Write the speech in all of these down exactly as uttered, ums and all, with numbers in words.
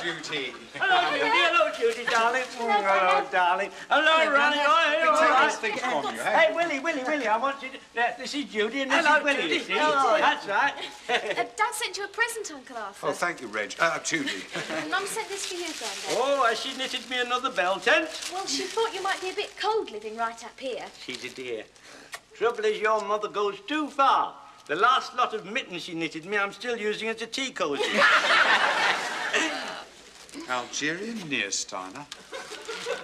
Judy. Hello, Judy. Hello, Judy, darling. Hello, darling. Hello, Ronnie. Oh, hello. Hey, Willie, Willie, Willie. I want you to. This is Judy, and this is Willie. Hello. That's right. Dad sent you a present, Uncle Arthur. Oh, thank you, Reg. Uh, Judy. Mum sent this for you, Grandad. Oh, has she knitted me another bell tent? Well, she thought you might be a bit cold living right up here. She's a dear. Trouble is, your mother goes too far. The last lot of mittens she knitted me, I'm still using as a tea cozy. Algerian Niersteiner.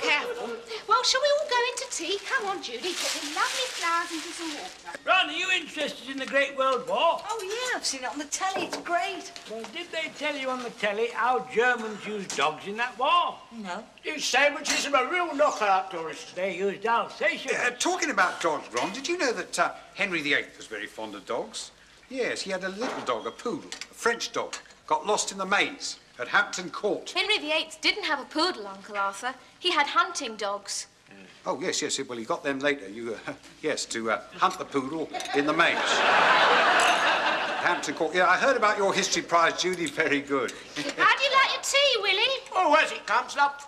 Careful. Well, shall we all go into tea? Come on, Judy. Get me lovely flowers and some water. Ron, are you interested in the Great World War? Oh, yeah. I've seen it on the telly. It's great. Well, did they tell you on the telly how Germans used dogs in that war? No. These sandwiches are a real knockout, tourists. They used Alsatians. Uh, talking about dogs, Ron, did you know that uh, Henry the Eighth was very fond of dogs? Yes, he had a little dog, a poodle, a French dog. Got lost in the maze at Hampton Court. Henry the Eighth didn't have a poodle, Uncle Arthur. He had hunting dogs. Mm. Oh, yes, yes. Well, he got them later. You, uh, yes, to uh, hunt the poodle in the maze. Hampton Court. Yeah, I heard about your history prize, Judy. Very good. How do you like your tea, Willie? Oh, as it comes up.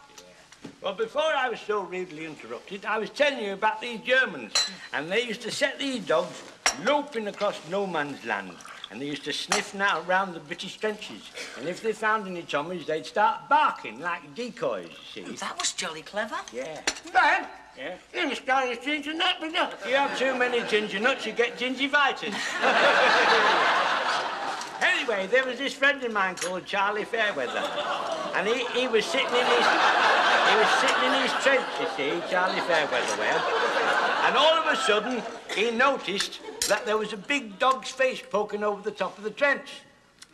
Yeah. Well, before I was so rudely interrupted, I was telling you about these Germans. And they used to set these dogs loping across no man's land. And they used to sniff now round the British trenches. And if they found any Tommies, they'd start barking like decoys, you see. Oh, that was jolly clever. Yeah. Dad? Yeah? You must go with ginger nut, but no. You have too many ginger nuts, you get gingivitis. Anyway, there was this friend of mine called Charlie Fairweather. And he, he was sitting in his... he was sitting in his trench, you see, Charlie Fairweather, well. And all of a sudden, he noticed that there was a big dog's face poking over the top of the trench.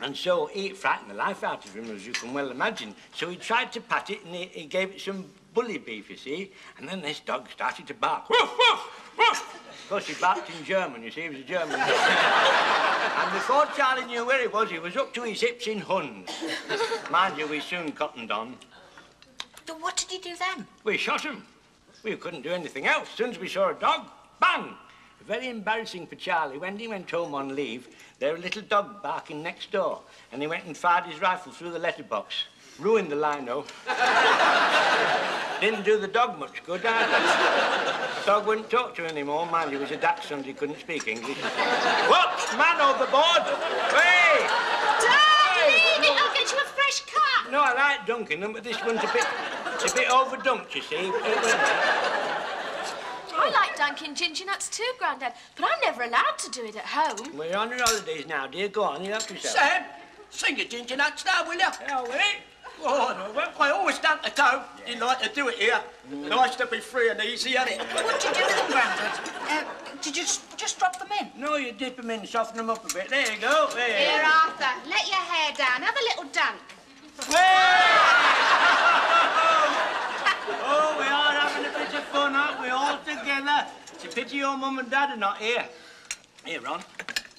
And so he frightened the life out of him, as you can well imagine. So he tried to pat it, and he, he gave it some bully beef, you see. And then this dog started to bark. Woof, woof, woof. Of course, he barked in German, you see. He was a German dog. And before Charlie knew where he was, he was up to his hips in Huns. Mind you, we soon cottoned on. But what did you do then? We shot him. We couldn't do anything else. As soon as we saw a dog, bang! Very embarrassing for Charlie. When he went home on leave, there was a little dog barking next door, and he went and fired his rifle through the letterbox. Ruined the lino. Didn't do the dog much good either. Dog wouldn't talk to him anymore. Mind you, he was a dachshund. He couldn't speak English. Whoops, man overboard! Hey! Dad, leave it! I'll get you a fresh cup. No, I like dunking them, but this one's a bit, it's a bit overdunked, you see. I like dunking ginger nuts too, Grandad, but I'm never allowed to do it at home. We're on your holidays now, dear. Go on, you help yourself. Sam, sing your ginger nuts now, will you? Yeah, will it? Oh, no, I always dunk at home. Yeah. You like to do it here. Mm. Nice to be free and easy, ain't it? What did you do with them, Grandad? Uh, did you just drop them in? No, you dip them in and soften them up a bit. There you go. There. Here, Arthur, let your hair down. Have a little dunk. Oh, we are having a bit of fun, aren't we, all together? It's a pity your mum and dad are not here. Here, Ron,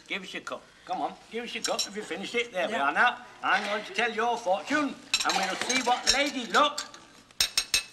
give us your cup. Come on, give us your cup. Have you finished it? There yeah. we are now. I'm going to tell your fortune, and we'll see what Lady Luck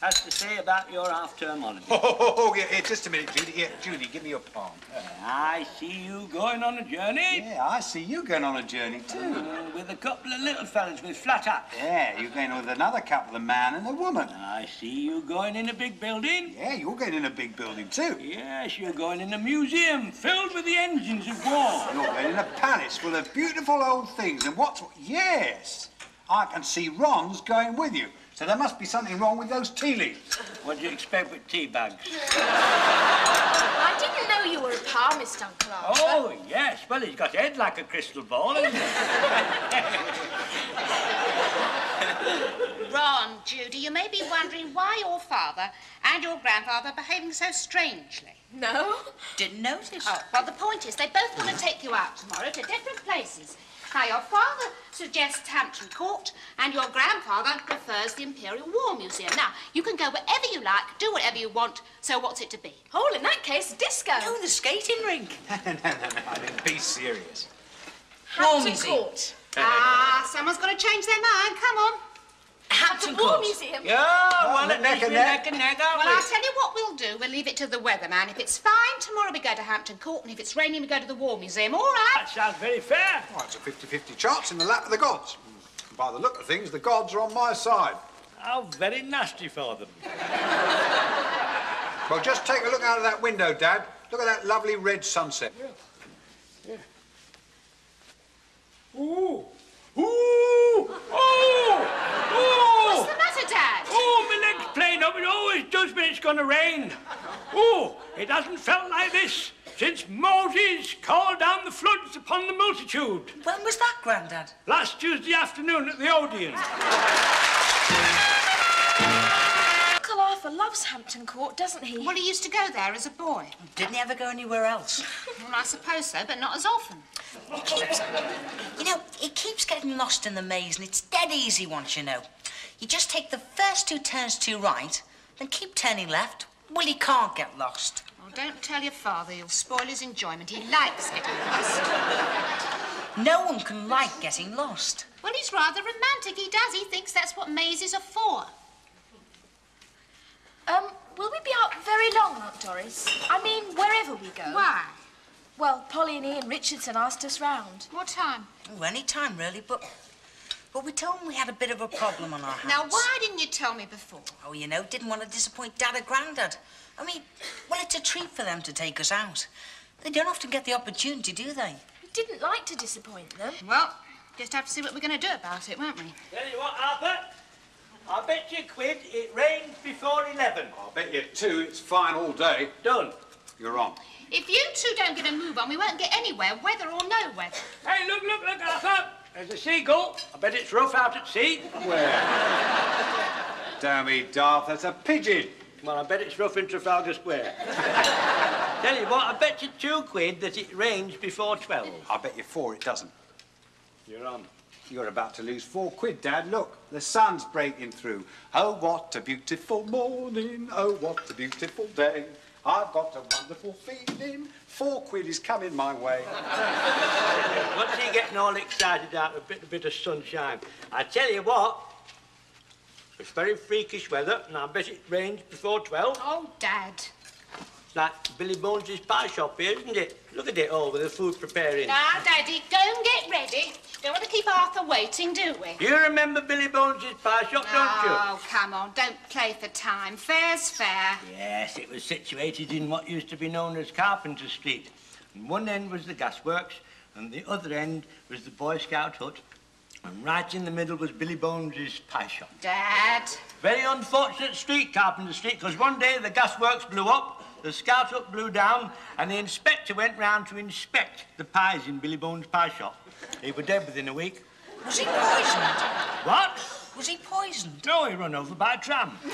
has to say about your half-term holiday. Oh, oh, oh, oh. Here, here, just a minute, Judy. Here, Judy, give me your palm. Uh, I see you going on a journey. Yeah, I see you going on a journey, too. Uh, with a couple of little fellas with flat hats. Yeah, you're going with another couple, of man and a woman. I see you going in a big building. Yeah, you're going in a big building, too. Yes, you're going in a museum filled with the engines of war. You're going in a palace full of beautiful old things, and what's... Yes, I can see Ron's going with you. So there must be something wrong with those tea leaves. What do you expect with tea bags? I didn't know you were a palmist, Uncle Arthur. Oh, yes. Well, he's got a head like a crystal ball, hasn't he? Ron, Judy, you may be wondering why your father and your grandfather are behaving so strangely. No? Didn't notice. Oh, well, the point is, they both want to take you out tomorrow to different places. Now, your father suggests Hampton Court, and your grandfather prefers the Imperial War Museum. Now, you can go wherever you like, do whatever you want, so what's it to be? Oh, in that case, disco. No, the skating rink. No, no, no, no, I mean, be serious. Hampton Court. Ah, someone's got to change their mind, come on. Hampton War Museum. Yeah, well, well, neck and neck and neck. Well, I'll tell you what we'll do. We'll leave it to the weatherman. If it's fine, tomorrow we go to Hampton Court, and if it's raining, we go to the War Museum. All right? That sounds very fair. Well, it's a fifty-fifty chance in the lap of the gods. By the look of things, the gods are on my side. How very nasty for them. Well, just take a look out of that window, Dad. Look at that lovely red sunset. Yeah. Yeah. Ooh. Ooh! Oh! Oh! What's the matter, Dad? Oh, my leg's playing up. It always does when it's going to rain. Oh, it hasn't felt like this since Moses called down the floods upon the multitude. When was that, Grandad? Last Tuesday afternoon at the Odeon. Uncle Arthur loves Hampton Court, doesn't he? Well, he used to go there as a boy. Didn't he ever go anywhere else? Well, I suppose so, but not as often. It keeps, you know, it keeps getting lost in the maze, and it's dead easy once you know. You just take the first two turns to your right, then keep turning left. Well, he can't get lost. Oh, don't tell your father. You'll spoil his enjoyment. He likes getting lost. No one can like getting lost. Well, he's rather romantic. He does. He thinks that's what mazes are for. Um, will we be out very long, Aunt Doris? I mean, wherever we go. Why? Well, Polly and Ian Richardson asked us round. What time? Oh, any time, really, but... But we told them we had a bit of a problem on our hands. Now, why didn't you tell me before? Oh, you know, didn't want to disappoint Dad or Grandad. I mean, well, it's a treat for them to take us out. They don't often get the opportunity, do they? We didn't like to disappoint them. Well, just have to see what we're going to do about it, won't we? Tell you what, Arthur, I bet you a quid it rains before eleven. I'll bet you two it's fine all day. Done. You're wrong. If you two don't get a move on, we won't get anywhere, whether or no weather. Hey, look, look, look, Arthur. There's a seagull. I bet it's rough out at sea. Where? Damn me, Darth, that's a pigeon. Well, I bet it's rough in Trafalgar Square. Tell you what, I bet you two quid that it rains before twelve. I bet you four it doesn't. You're on. You're about to lose four quid, Dad. Look, the sun's breaking through. Oh, what a beautiful morning. Oh, what a beautiful day. I've got a wonderful feeling. Four quid is coming my way. What's he getting all excited out of a bit, a bit of sunshine? I tell you what, it's very freakish weather, and I bet it rains before twelve. Oh, Dad. It's like Billy Bones' pie shop here, isn't it? Look at it all with the food preparing. Now, Daddy, go and get ready. Don't want to keep Arthur waiting, do we? You remember Billy Bones' pie shop, oh, don't you? Oh, come on, don't play for time. Fair's fair. Yes, it was situated in what used to be known as Carpenter Street. And one end was the gasworks, and the other end was the Boy Scout hut, and right in the middle was Billy Bones' pie shop. Dad! Very unfortunate street, Carpenter Street, because one day the gasworks blew up, the Scout hut blew down, and the inspector went round to inspect the pies in Billy Bones' pie shop. He was dead within a week. Was he poisoned? What? Was he poisoned? No, he run over by a tram. I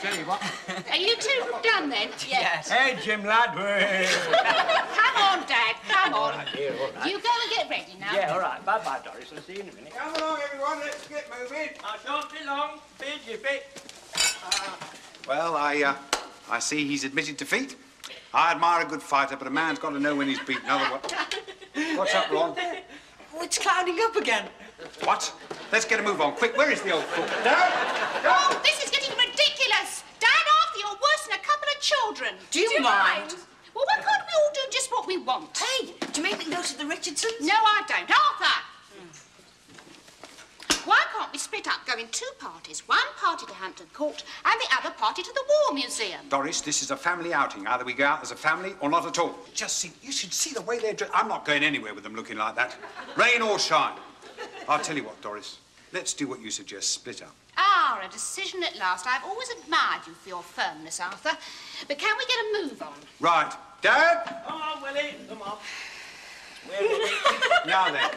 tell you what. Are you two done then? Yes. Yes. Hey, Jim lad. Come on, Dad. Come on. All right, dear, all right. You go and get ready now. Yeah, all right. Bye, bye, Doris. I'll see you in a minute. Come along, everyone. Let's get moving. I shan't be long. Be jiffy. Uh, well, I, uh, I see he's admitted defeat. I admire a good fighter, but a man's got to know when he's beaten. Otherwise, what's up, Ron? Oh, it's clouding up again. What? Let's get a move on, quick. Where is the old fool? Dad! Oh, this is getting ridiculous. Dad, Arthur, you're worse than a couple of children. Do you, do you mind? mind? Well, why can't we all do just what we want? Hey, do you make me go to the Richardsons? No, I don't, Arthur. Why can't we split up, go in two parties? One party to Hampton Court and the other party to the War Museum. Doris, this is a family outing. Either we go out as a family or not at all. Just see, you should see the way they're dressed. I'm not going anywhere with them looking like that. Rain or shine. I'll tell you what, Doris. Let's do what you suggest, split up. Ah, a decision at last. I've always admired you for your firmness, Arthur. But can we get a move on? Right. Dad? Come on, Willie. Come on. Now then.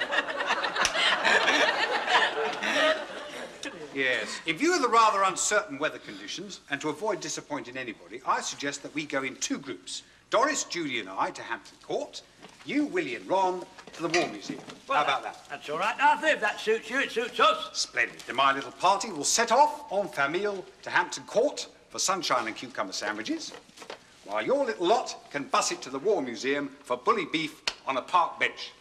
Yes. In view of the rather uncertain weather conditions, and to avoid disappointing anybody, I suggest that we go in two groups. Doris, Judy and I to Hampton Court, you, Willie and Ron to the War Museum. Well, how about that? That's all right, Arthur. If that suits you, it suits us. Splendid. Then my little party will set off en famille to Hampton Court for sunshine and cucumber sandwiches, while your little lot can bus it to the War Museum for bully beef on a park bench.